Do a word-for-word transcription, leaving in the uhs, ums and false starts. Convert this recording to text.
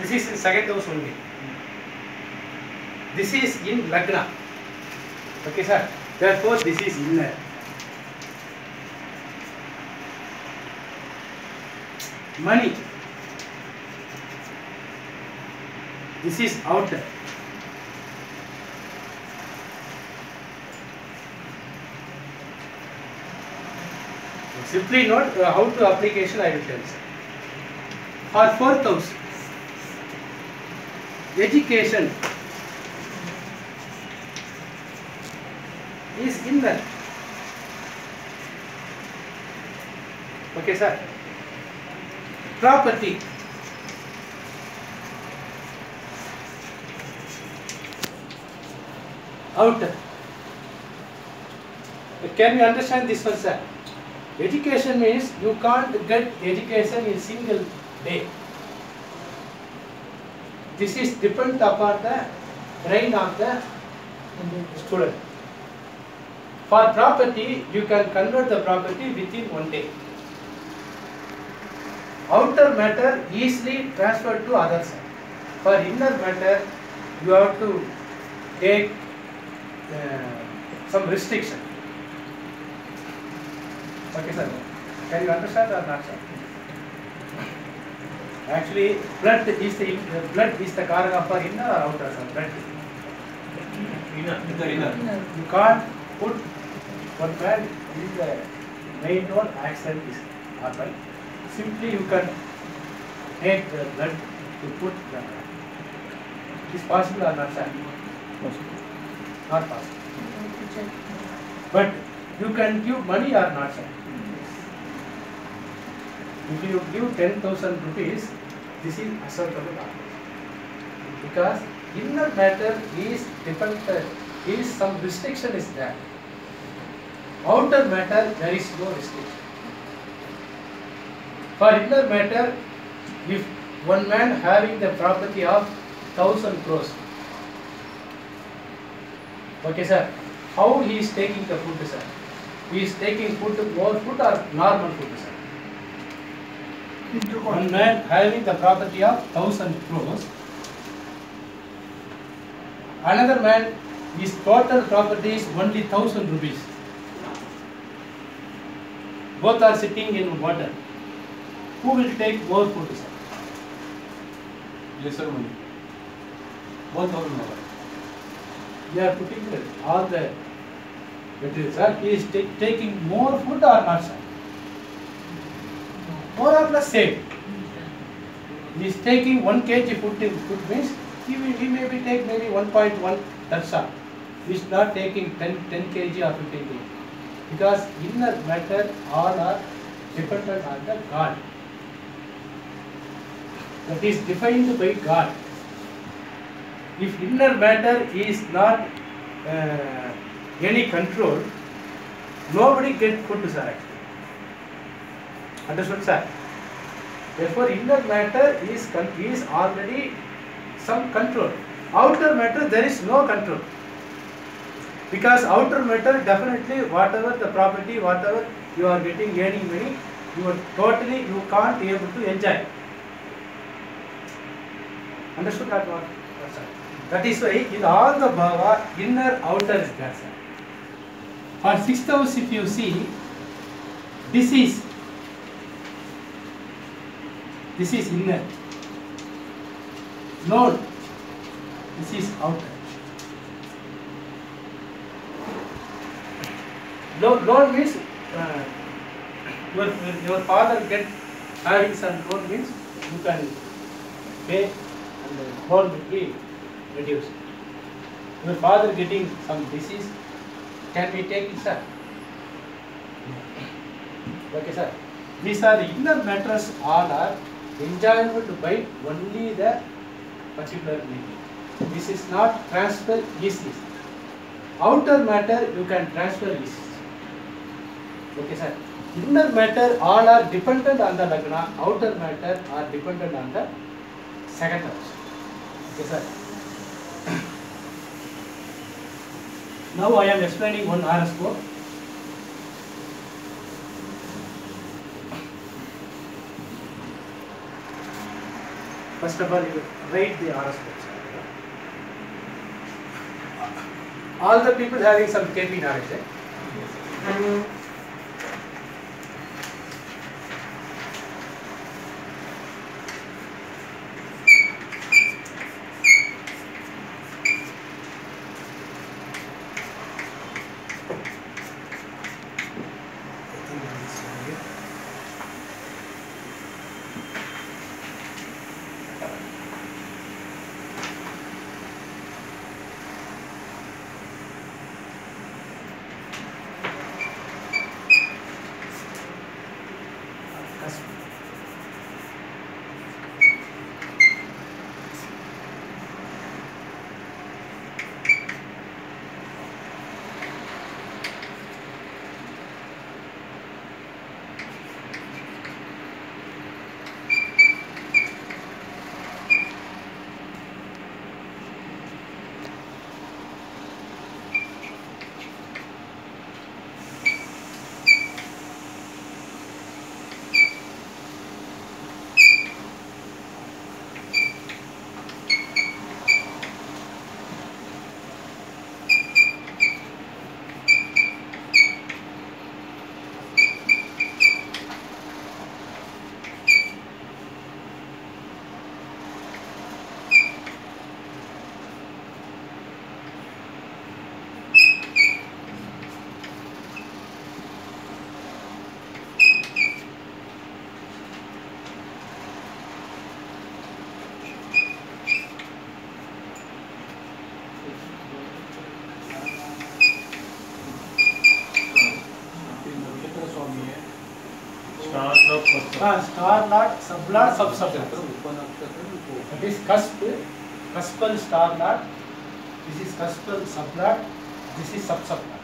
This is in second house only. This is in Lagna. Okay, sir. Therefore, this is inner. Money. This is outer. Simply note uh, how to application I will tell you. For fourth house, education is inner. Okay, sir. Property. Outer. Can you understand this one, sir? Education means you can't get education in single day. This is depend upon the brain of the student. For property, you can convert the property within one day. Outer matter easily transferred to others. For inner matter, you have to take uh, some restriction. Okay, sir. Can you understand or not, sir? Actually, blood is the blood is the karaka for inner or outer, sir. Blood. Inner, inner, inner. You can't put one man in the main door. Accident is happen. Simply, you can take the blood to put. The, is possible or not, sir? Possible. Not possible. But you can give money or not, sir? If you give ten thousand rupees, this is acceptable knowledge. Because inner matter is dependent, is some restriction is there. Outer matter, there is no restriction. For inner matter, if one man having the property of one thousand crores, okay, sir, how he is taking the food, sir? He is taking food, more food or normal food, sir? One man having the property of one thousand crores, another man, his total property is only one thousand rupees. Both are sitting in water. Who will take more food, sir? Lesser money. Both are more. They are putting all the material, sir. He is taking more food or not, sir? More or less same. He is taking one kilogram food, food means he, will, he may be take maybe one point one tarsha. He is not taking ten, ten kilogram or fifteen kilogram. Because inner matter all are dependent on the God. That is defined by God. If inner matter is not uh, any control, nobody get food, sir. Understood, sir? Therefore, inner matter is, is already some control. Outer matter, there is no control. Because outer matter, definitely, whatever the property, whatever you are getting, any money, you are totally, you can't be able to enjoy. Understood that one? That is why, in all the bhava, inner, outer is there, sir. For sixth house, if you see, disease. This is inner. Lord, this is outer. Lord, Lord means uh, your, your father get having some loan means you can pay and the loan will be reduced. Your father getting some disease can be taken, sir. Okay, sir. These are the inner matters all are enjoyable by only the particular being. This is not transfer easily. Outer matter you can transfer easily. Okay, sir. Inner matter all are dependent on the lagna. Outer matter are dependent on the second house. Okay, sir. Now I am explaining one horoscope. First of all, you rate the horoscopes. All the people having some K P knowledge, eh? Yes. Star lot, sub lot, sub sub lot. That is cusp, cuspal star lot. This is cuspal sub lot. This is sub sub lot.